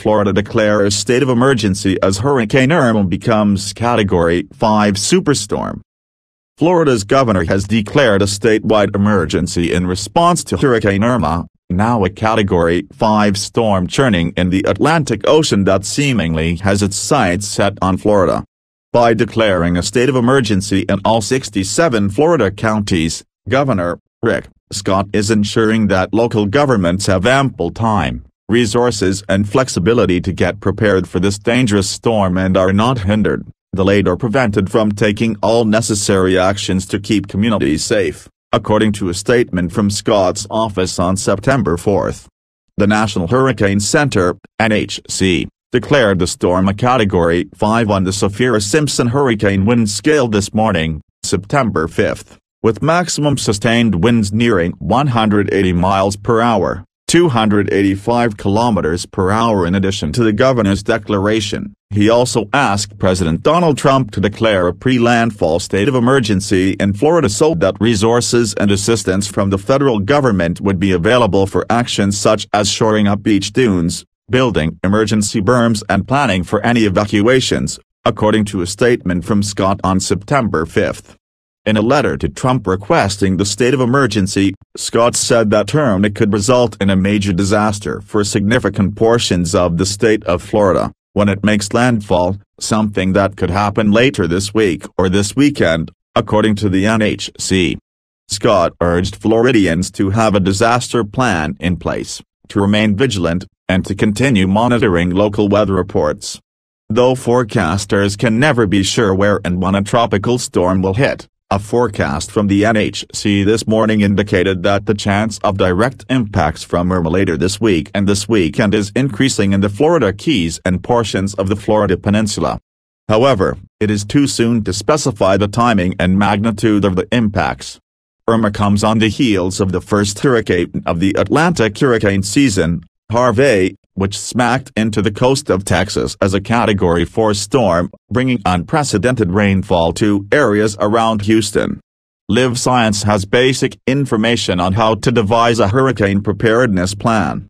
Florida declare a state of emergency as Hurricane Irma becomes Category 5 superstorm. Florida's governor has declared a statewide emergency in response to Hurricane Irma, now a Category 5 storm churning in the Atlantic Ocean that seemingly has its sights set on Florida. By declaring a state of emergency in all 67 Florida counties, Governor Rick Scott is ensuring that local governments have ample time, resources and flexibility to get prepared for this dangerous storm and are not hindered, delayed or prevented from taking all necessary actions to keep communities safe, according to a statement from Scott's office on September 4. The National Hurricane Center, NHC, declared the storm a Category 5 on the Saffir-Simpson hurricane wind scale this morning, September 5, with maximum sustained winds nearing 180 miles per hour, 285 kilometers per hour. In addition to the governor's declaration, he also asked President Donald Trump to declare a pre-landfall state of emergency in Florida so that resources and assistance from the federal government would be available for actions such as shoring up beach dunes, building emergency berms and planning for any evacuations, according to a statement from Scott on September 5. In a letter to Trump requesting the state of emergency, Scott said that term it could result in a major disaster for significant portions of the state of Florida, when it makes landfall, something that could happen later this week or this weekend, according to the NHC. Scott urged Floridians to have a disaster plan in place, to remain vigilant, and to continue monitoring local weather reports. Though forecasters can never be sure where and when a tropical storm will hit, a forecast from the NHC this morning indicated that the chance of direct impacts from Irma later this week and this weekend is increasing in the Florida Keys and portions of the Florida Peninsula. However, it is too soon to specify the timing and magnitude of the impacts. Irma comes on the heels of the first hurricane of the Atlantic hurricane season, Harvey, which smacked into the coast of Texas as a Category 4 storm, bringing unprecedented rainfall to areas around Houston. Live Science has basic information on how to devise a hurricane preparedness plan.